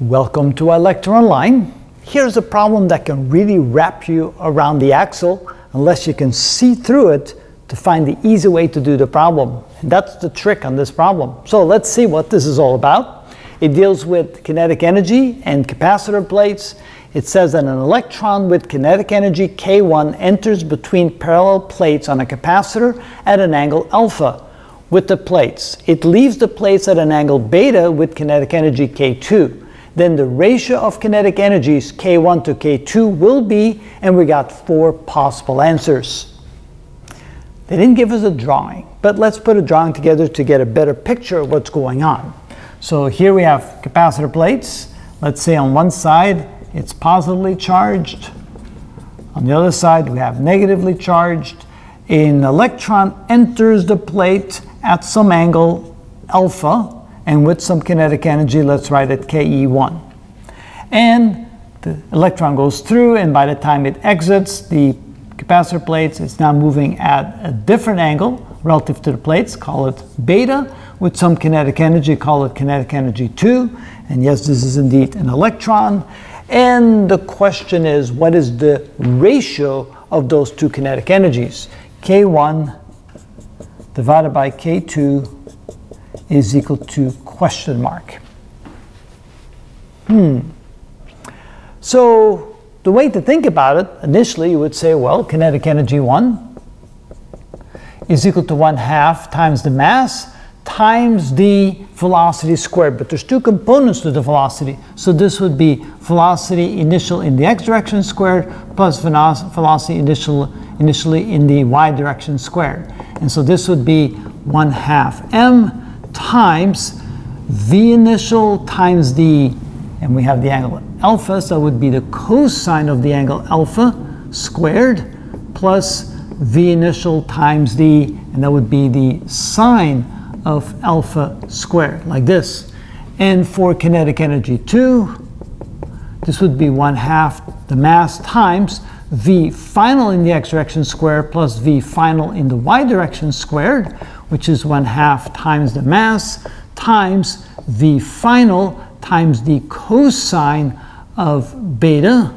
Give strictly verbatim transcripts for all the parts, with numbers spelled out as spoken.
Welcome to iLecture Online. Here's a problem that can really wrap you around the axle unless you can see through it to find the easy way to do the problem. And that's the trick on this problem. So let's see what this is all about. It deals with kinetic energy and capacitor plates. It says that an electron with kinetic energy K one enters between parallel plates on a capacitor at an angle alpha with the plates. It leaves the plates at an angle beta with kinetic energy K two. Then the ratio of kinetic energies K one to K two will be, and we got four possible answers. They didn't give us a drawing, but let's put a drawing together to get a better picture of what's going on. So here we have capacitor plates. Let's say on one side it's positively charged. On the other side we have negatively charged. An electron enters the plate at some angle alpha, and with some kinetic energy, let's write it K E one. And the electron goes through, and by the time it exits the capacitor plates, it's now moving at a different angle relative to the plates, call it beta, with some kinetic energy, call it kinetic energy two. And yes, this is indeed an electron. And the question is, what is the ratio of those two kinetic energies? K one divided by K two is equal to question mark. Hmm. So the way to think about it, initially you would say, well, kinetic energy one is equal to one half times the mass times the velocity squared. But there's two components to the velocity. So this would be velocity initial in the x direction squared plus velocity initial initially in the y direction squared. And so this would be one half m times v initial times the, and we have the angle alpha, so that would be the cosine of the angle alpha squared, plus v initial times the, and that would be the sine of alpha squared, like this. And for kinetic energy two, this would be one half the mass times v final in the x direction squared plus v final in the y direction squared, which is one half times the mass times v final times the cosine of beta.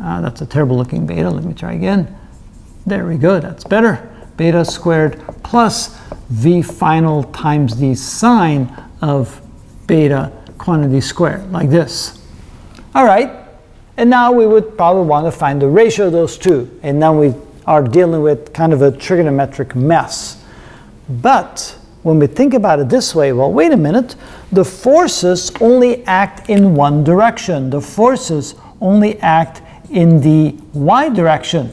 Uh, that's a terrible looking beta. Let me try again. There we go. That's better. Beta squared plus v final times the sine of beta quantity squared, like this. All right. And now we would probably want to find the ratio of those two. And now we are dealing with kind of a trigonometric mess. But when we think about it this way, well, wait a minute. The forces only act in one direction. The forces only act in the y direction.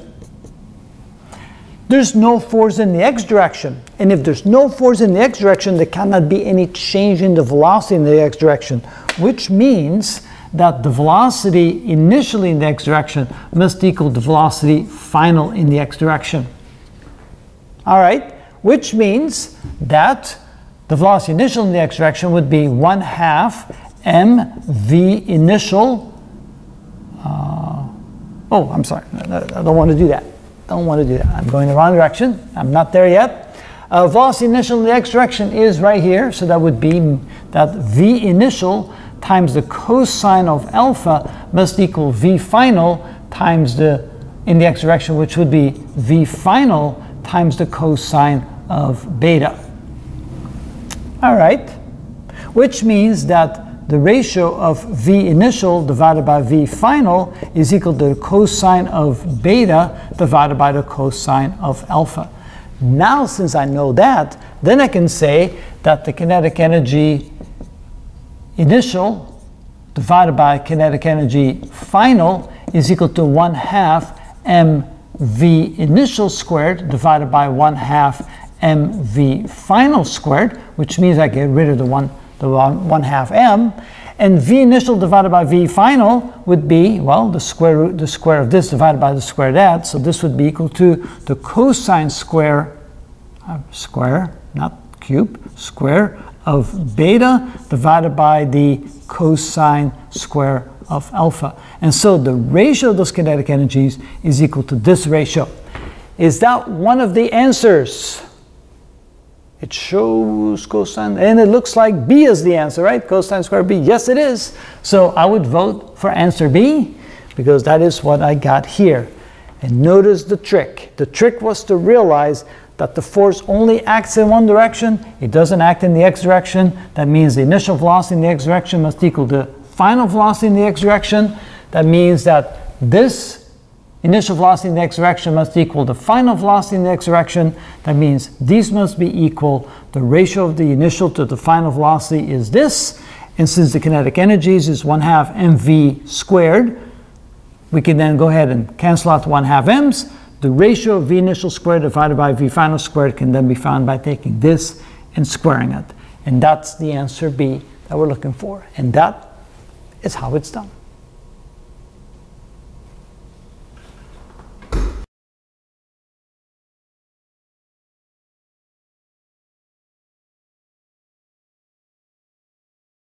There's no force in the x direction. And if there's no force in the x direction, there cannot be any change in the velocity in the x direction, which means that the velocity initially in the x direction must equal the velocity final in the x direction. All right, which means that the velocity initial in the x direction would be one half mv initial. Uh, oh, I'm sorry, I don't want to do that. Don't want to do that. I'm going the wrong direction. I'm not there yet. Uh, velocity initial in the x direction is right here, so that would be that v initial times the cosine of alpha must equal v final times the, in the x direction, which would be v final times the cosine of beta. All right, which means that the ratio of v initial divided by v final is equal to the cosine of beta divided by the cosine of alpha. Now, since I know that, then I can say that the kinetic energy initial divided by kinetic energy final is equal to one half mv initial squared divided by one half mv final squared, which means I get rid of the one, the one, one half m, and v initial divided by v final would be, well, the square root, the square of this divided by the square of that, so this would be equal to the cosine square, uh, square, not cube, square of beta divided by the cosine square of alpha. And so the ratio of those kinetic energies is equal to this ratio. Is that one of the answers? It shows cosine, and it looks like B is the answer, right? Cosine squared B. Yes, it is. So I would vote for answer B, because that is what I got here. And notice the trick. The trick was to realize that the force only acts in one direction. It doesn't act in the x direction. That means the initial velocity in the x direction must equal the final velocity in the x direction. That means that this initial velocity in the x direction must equal the final velocity in the x direction. That means these must be equal. The ratio of the initial to the final velocity is this. And since the kinetic energies is one half mv squared, we can then go ahead and cancel out one half m's. The ratio of v initial squared divided by v final squared can then be found by taking this and squaring it. And that's the answer B that we're looking for. And that is how it's done.